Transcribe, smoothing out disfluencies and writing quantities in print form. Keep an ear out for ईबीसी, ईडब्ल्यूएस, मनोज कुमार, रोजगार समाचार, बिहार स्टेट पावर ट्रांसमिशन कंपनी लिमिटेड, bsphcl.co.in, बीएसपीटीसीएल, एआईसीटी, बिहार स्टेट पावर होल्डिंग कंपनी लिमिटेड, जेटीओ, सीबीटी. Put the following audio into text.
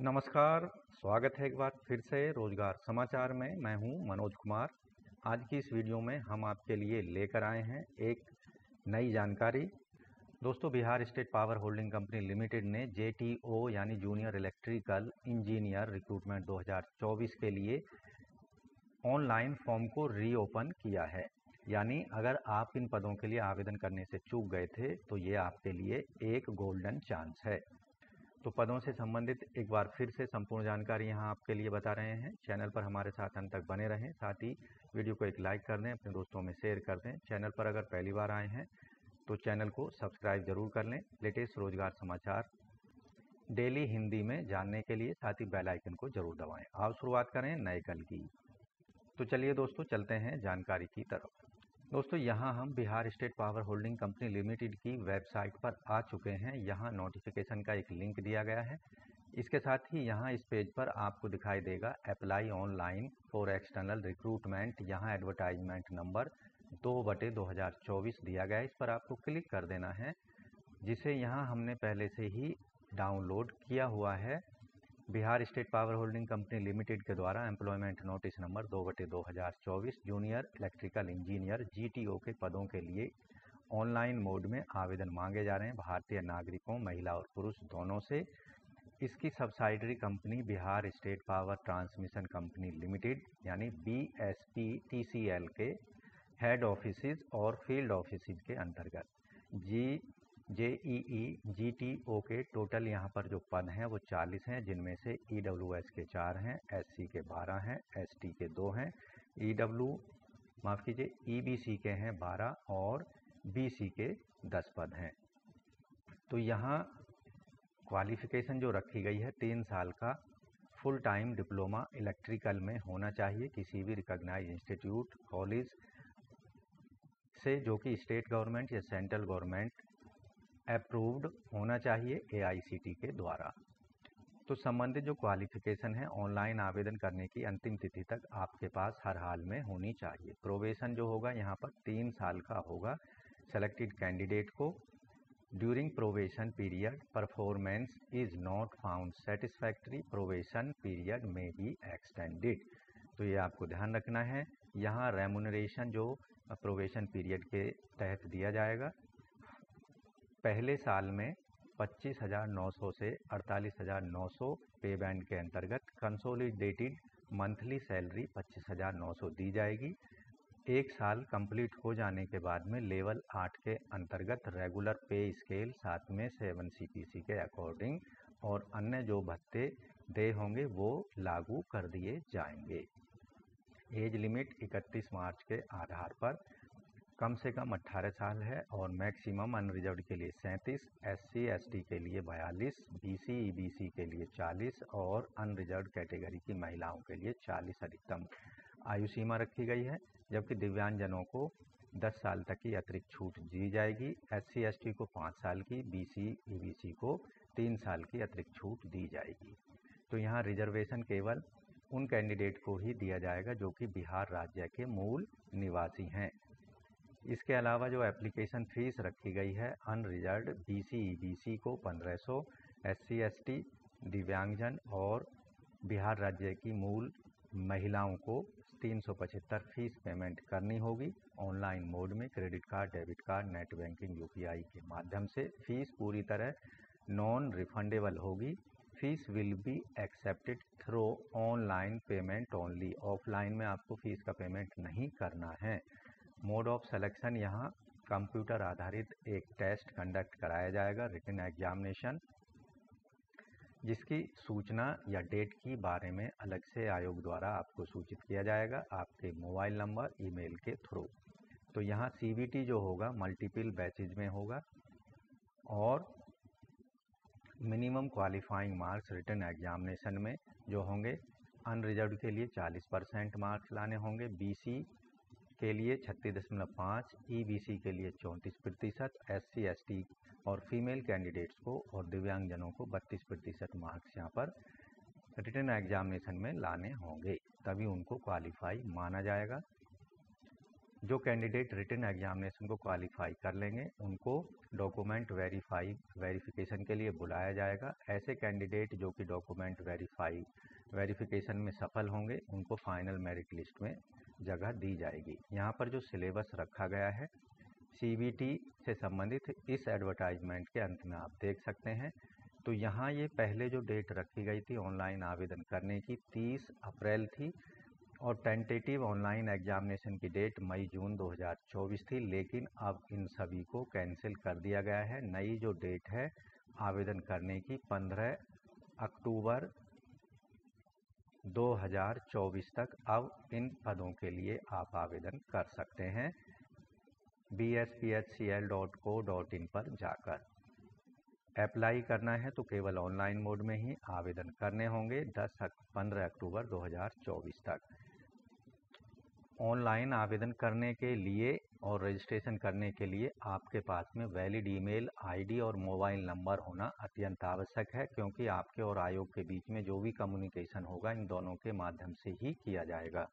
नमस्कार, स्वागत है एक बार फिर से रोजगार समाचार में। मैं हूं मनोज कुमार। आज की इस वीडियो में हम आपके लिए लेकर आए हैं एक नई जानकारी। दोस्तों, बिहार स्टेट पावर होल्डिंग कंपनी लिमिटेड ने जेटीओ यानी जूनियर इलेक्ट्रिकल इंजीनियर रिक्रूटमेंट 2024 के लिए ऑनलाइन फॉर्म को रीओपन किया है। यानी अगर आप इन पदों के लिए आवेदन करने से चूक गए थे तो ये आपके लिए एक गोल्डन चांस है। तो पदों से संबंधित एक बार फिर से संपूर्ण जानकारी यहाँ आपके लिए बता रहे हैं। चैनल पर हमारे साथ अंत तक बने रहें, साथ ही वीडियो को एक लाइक कर दें, अपने दोस्तों में शेयर कर दें। चैनल पर अगर पहली बार आए हैं तो चैनल को सब्सक्राइब जरूर कर लें लेटेस्ट रोजगार समाचार डेली हिंदी में जानने के लिए, साथ ही बेल आइकन को जरूर दबाएं। आप शुरुआत करें नए कल की। तो चलिए दोस्तों, चलते हैं जानकारी की तरफ। दोस्तों, यहाँ हम बिहार स्टेट पावर होल्डिंग कंपनी लिमिटेड की वेबसाइट पर आ चुके हैं। यहाँ नोटिफिकेशन का एक लिंक दिया गया है। इसके साथ ही यहाँ इस पेज पर आपको दिखाई देगा apply online for external recruitment. यहाँ एडवर्टाइजमेंट नंबर 2/2024 दिया गया है। इस पर आपको क्लिक कर देना है, जिसे यहाँ हमने पहले से ही डाउनलोड किया हुआ है। बिहार स्टेट पावर होल्डिंग कंपनी लिमिटेड के द्वारा employment notice number 2/2024 junior electrical engineer GTO के पदों के लिए ऑनलाइन मोड में आवेदन मांगे जा रहे हैं भारतीय नागरिकों, महिला और पुरुष दोनों से। इसकी subsidiary company बिहार स्टेट पावर ट्रांसमिशन कंपनी लिमिटेड यानी बीएसपीटीसीएल के हेड ऑफिसेज और फील्ड ऑफिसेज के अंतर्गत जेईई जीटीओ के टोटल यहाँ पर जो पद हैं वो 40 हैं, जिनमें से ईडब्ल्यूएस के 4 हैं, एससी के 12 हैं, एसटी के 2 हैं, ईबीसी के हैं 12 और बीसी के 10 पद हैं। तो यहाँ क्वालिफिकेशन जो रखी गई है 3 साल का फुल टाइम डिप्लोमा इलेक्ट्रिकल में होना चाहिए किसी भी रिकॉग्नाइज्ड इंस्टीट्यूट कॉलेज से, जो कि स्टेट गवर्नमेंट या सेंट्रल गवर्नमेंट अप्रूव्ड होना चाहिए एआईसीटी के द्वारा। तो संबंधित जो क्वालिफिकेशन है ऑनलाइन आवेदन करने की अंतिम तिथि तक आपके पास हर हाल में होनी चाहिए। प्रोबेशन जो होगा यहाँ पर 3 साल का होगा। सेलेक्टेड कैंडिडेट को during probation period performance is not found satisfactory, probation period में बी एक्सटेंडेड। तो ये आपको ध्यान रखना है। यहाँ रेम्यूनरेशन जो प्रोबेशन पीरियड के तहत दिया जाएगा, पहले साल में 25,900 से 48,900 पे बैंड के अंतर्गत कंसोलिडेटेड मंथली सैलरी 25,900 दी जाएगी। 1 साल कंप्लीट हो जाने के बाद में लेवल 8 के अंतर्गत रेगुलर पे स्केल, साथ में 7 CPC के अकॉर्डिंग और अन्य जो भत्ते दे होंगे वो लागू कर दिए जाएंगे। एज लिमिट 31 मार्च के आधार पर कम से कम 18 साल है और मैक्सिमम अनरिजर्व के लिए 37, एससी एसटी के लिए 42, बीसी ईबीसी के लिए 40 और अनरिजर्व कैटेगरी की महिलाओं के लिए 40 अधिकतम आयु सीमा रखी गई है। जबकि दिव्यांगजनों को 10 साल तक की अतिरिक्त छूट दी जाएगी। एससी एसटी को 5 साल की, बीसी ईबीसी को 3 साल की अतिरिक्त छूट दी जाएगी। तो यहाँ रिजर्वेशन केवल उन कैंडिडेट को ही दिया जाएगा जो कि बिहार राज्य के मूल निवासी हैं। इसके अलावा जो एप्लीकेशन फीस रखी गई है अनरिजर्व बीसी ईबीसी को 1500, एससी एसटी दिव्यांगजन और बिहार राज्य की मूल महिलाओं को 375 फीस पेमेंट करनी होगी। ऑनलाइन मोड में credit card, debit card, net banking, UPI के माध्यम से फीस पूरी तरह नॉन रिफंडेबल होगी। Fees will be accepted through online payment only. Offline में आपको फीस का पेमेंट नहीं करना है। मोड ऑफ सिलेक्शन, यहाँ कंप्यूटर आधारित एक टेस्ट कंडक्ट कराया जाएगा, रिटन एग्जामिनेशन, जिसकी सूचना या डेट की बारे में अलग से आयोग द्वारा आपको सूचित किया जाएगा आपके मोबाइल नंबर, ईमेल के थ्रू। तो यहाँ सीबीटी जो होगा मल्टीपल बैचेज में होगा और minimum qualifying marks written examination में जो होंगे अनरिजर्व के लिए 40% मार्क्स लाने होंगे, बीसी के लिए 36.5, ईबीसी के लिए 34%, एससी एसटी और फीमेल कैंडिडेट्स को और दिव्यांगजनों को 32% मार्क्स यहाँ पर रिटन एग्जामिनेशन में लाने होंगे, तभी उनको क्वालिफाई माना जाएगा। जो कैंडिडेट रिटन एग्जामिनेशन को क्वालिफाई कर लेंगे उनको डॉक्यूमेंट वेरिफिकेशन के लिए बुलाया जाएगा। ऐसे कैंडिडेट जो कि डॉक्यूमेंट वेरिफिकेशन में सफल होंगे उनको फाइनल मेरिट लिस्ट में जगह दी जाएगी। यहाँ पर जो सिलेबस रखा गया है CBT से संबंधित इस एडवर्टाइजमेंट के अंत में आप देख सकते हैं। तो यहाँ ये पहले जो डेट रखी गई थी ऑनलाइन आवेदन करने की 30 अप्रैल थी और टेंटेटिव ऑनलाइन एग्जामिनेशन की डेट मई जून 2024 थी, लेकिन अब इन सभी को कैंसिल कर दिया गया है। नई जो डेट है आवेदन करने की 15 अक्टूबर 2024 तक अब इन पदों के लिए आप आवेदन कर सकते हैं bsphcl.co.in पर जाकर। अप्लाई करना है तो केवल ऑनलाइन मोड में ही आवेदन करने होंगे 15 अक्टूबर 2024 तक। ऑनलाइन आवेदन करने के लिए और रजिस्ट्रेशन करने के लिए आपके पास में वैलिड ईमेल आईडी और मोबाइल नंबर होना अत्यंत आवश्यक है, क्योंकि आपके और आयोग के बीच में जो भी कम्युनिकेशन होगा इन दोनों के माध्यम से ही किया जाएगा।